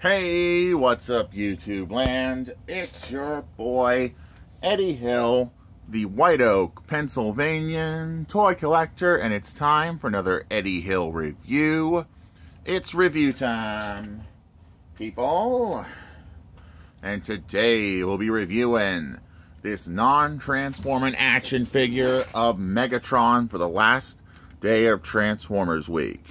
Hey, what's up YouTube land? It's your boy, Eddie Hill, the White Oak, Pennsylvanian toy collector, and it's time for another Eddie Hill review. It's review time, people. And today we'll be reviewing this non-transforming action figure of Megatron for the last day of Transformers Week.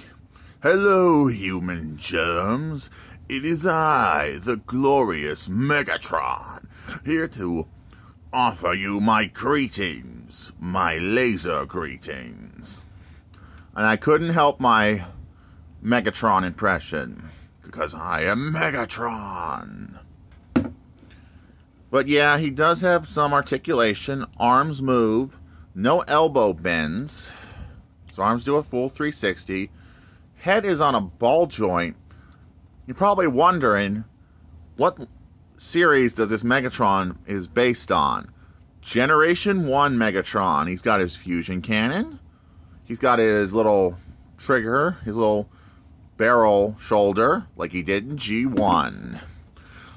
Hello, human germs. It is I, the glorious Megatron, here to offer you my greetings, my laser greetings. And I couldn't help my Megatron impression, because I am Megatron. But yeah, he does have some articulation, arms move, no elbow bends, his arms do a full 360, head is on a ball joint. You're probably wondering, what series does this Megatron is based on? Generation 1 Megatron. He's got his fusion cannon. He's got his little trigger, his little barrel shoulder, like he did in G1.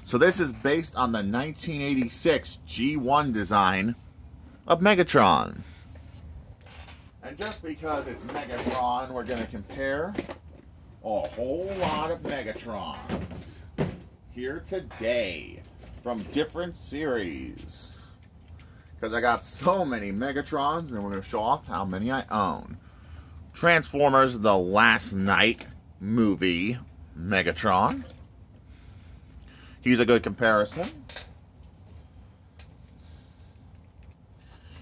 So this is based on the 1986 G1 design of Megatron. And just because it's Megatron, we're going to compare a whole lot of Megatrons here today from different series, because I got so many Megatrons and we're going to show off how many I own. Transformers The Last Night movie Megatron. He's a good comparison.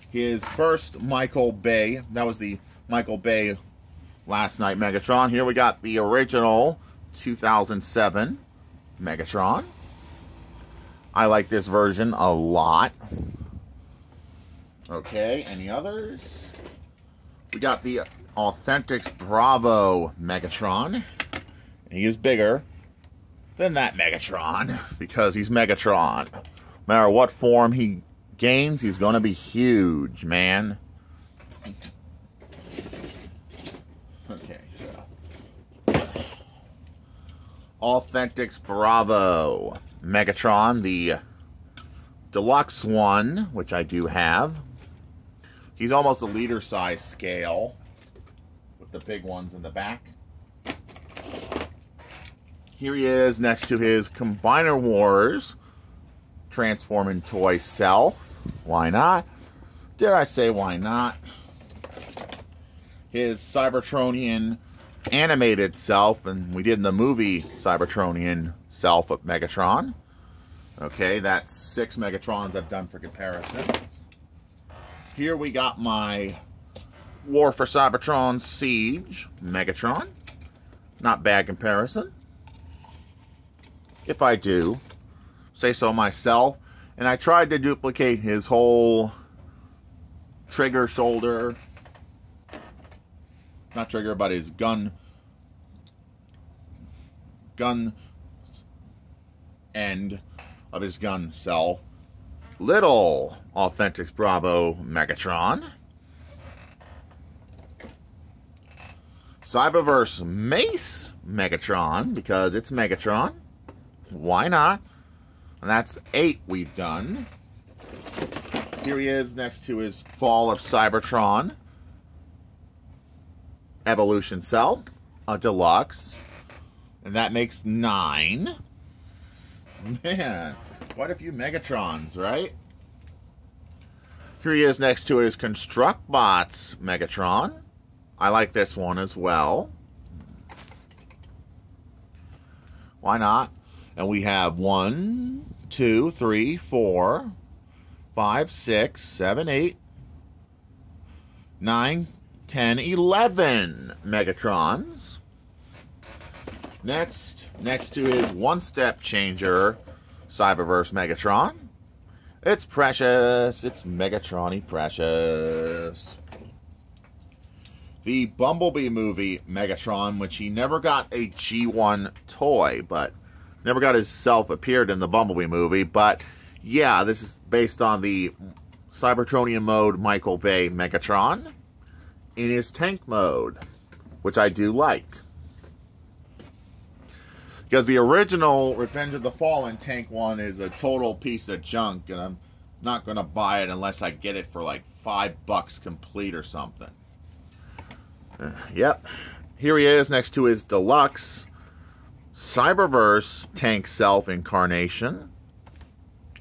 His first Michael Bay, that was the Michael Bay Last Night Megatron. Here we got the original 2007 Megatron. I like this version a lot. Okay, any others? We got the Authentics Bravo Megatron. He is bigger than that Megatron because he's Megatron. No matter what form he gains, he's going to be huge, man. Okay, so Authentics Bravo Megatron, the deluxe one, which I do have. He's almost a liter size scale with the big ones in the back. Here he is next to his Combiner Wars transforming toy self. Why not? Dare I say, why not? His Cybertronian animated self, and we did in the movie Cybertronian self of Megatron. Okay, that's 6 Megatrons I've done for comparison. Here we got my War for Cybertron Siege Megatron. Not bad comparison, if I do say so myself. And I tried to duplicate his whole trigger shoulder, not trigger, but his gun end of his gun self. Little Authentics Bravo Megatron. Cyberverse Mace Megatron, because it's Megatron. Why not? And that's 8 we've done. Here he is next to his Fall of Cybertron Evolution Cell, a deluxe, and that makes 9. Man, quite a few Megatrons, right? Here he is next to his Construct Bots Megatron. I like this one as well. Why not? And we have 1, 2, 3, 4, 5, 6, 7, 8, 9, 10, 11 Megatrons. Next to his one-step changer, Cyberverse Megatron. It's precious. It's Megatron-y precious. The Bumblebee movie Megatron, which he never got a G1 toy, but never got himself appeared in the Bumblebee movie. But yeah, this is based on the Cybertronian mode Michael Bay Megatron in his tank mode, which I do like. Because the original Revenge of the Fallen tank one is a total piece of junk, and I'm not going to buy it unless I get it for like $5 complete or something. Yep. Here he is next to his deluxe Cyberverse tank self-incarnation.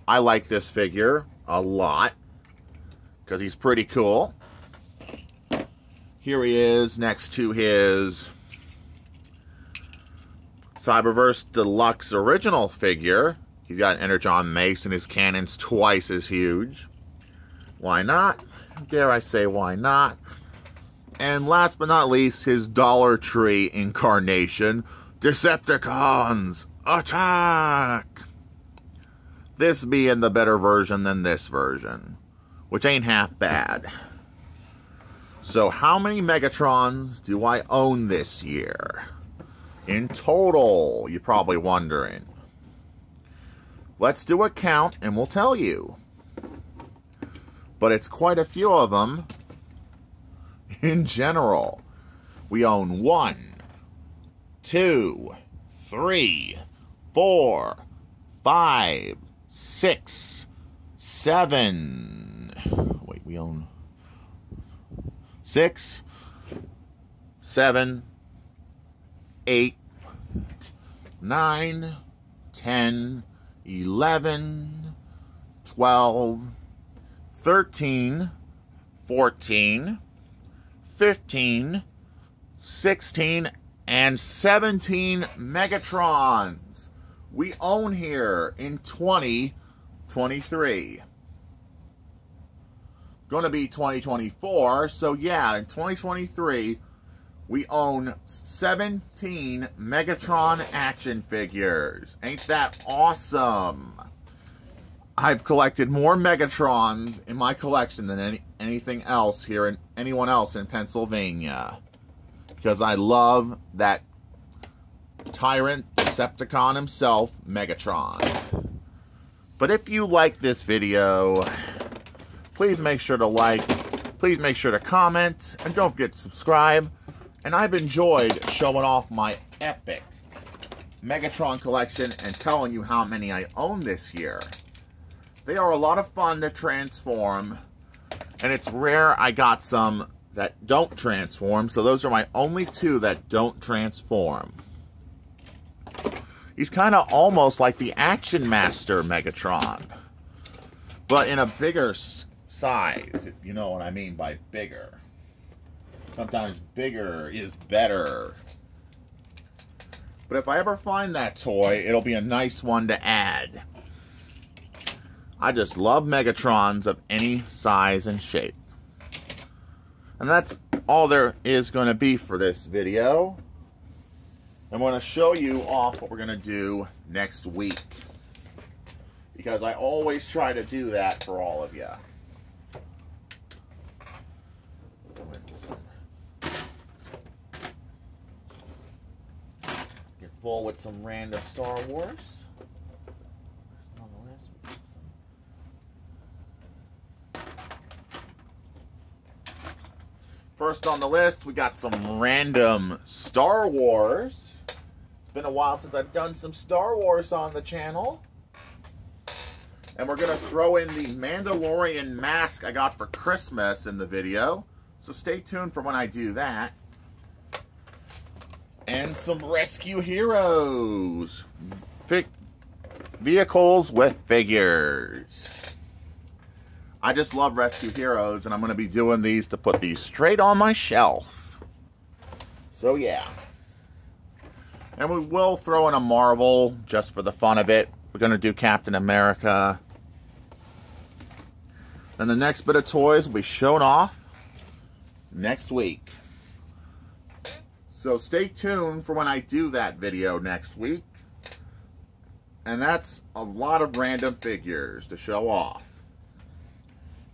I like this figure a lot because he's pretty cool. Here he is next to his Cyberverse Deluxe original figure. He's got an Energon mace and his cannon's twice as huge. Why not? Dare I say, why not? And last but not least, his Dollar Tree incarnation, Decepticons attack! This being the better version than this version, which ain't half bad. So how many Megatrons do I own this year? In total, you're probably wondering. Let's do a count and we'll tell you. But it's quite a few of them in general. We own 1, 2, 3, 4, 5, 6, 7. Wait, we own 6, 7, 8, 9, 10, 11, 12, 13, 14, 15, 16, and 17 Megatrons we own here in 2023. Gonna be 2024, so yeah, in 2023, we own 17 Megatron action figures. Ain't that awesome? I've collected more Megatrons in my collection than anything else here and anyone else in Pennsylvania. Because I love that tyrant Decepticon himself, Megatron. But if you like this video, please make sure to like, please make sure to comment, and don't forget to subscribe. And I've enjoyed showing off my epic Megatron collection and telling you how many I own this year. They are a lot of fun to transform, and it's rare I got some that don't transform, so those are my only two that don't transform. He's kind of almost like the Action Master Megatron, but in a bigger size, if you know what I mean by bigger. Sometimes bigger is better. But if I ever find that toy, it'll be a nice one to add. I just love Megatrons of any size and shape. And that's all there is going to be for this video. I'm going to show you off what we're going to do next week, because I always try to do that for all of you. Full with some random Star Wars. First on the list, we got some random Star Wars. It's been a while since I've done some Star Wars on the channel. And we're going to throw in the Mandalorian mask I got for Christmas in the video. So stay tuned for when I do that. And some Rescue Heroes vehicles with figures. I just love Rescue Heroes, and I'm going to be doing these to put these straight on my shelf. So yeah. And we will throw in a Marvel just for the fun of it. We're going to do Captain America. Then the next bit of toys will be shown off next week. So stay tuned for when I do that video next week. And that's a lot of random figures to show off.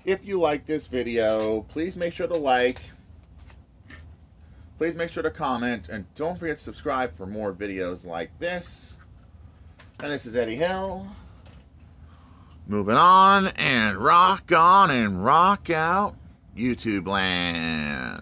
If you like this video, please make sure to like. Please make sure to comment. And don't forget to subscribe for more videos like this. And this is Eddie Hill. Moving on and rock out, YouTube land.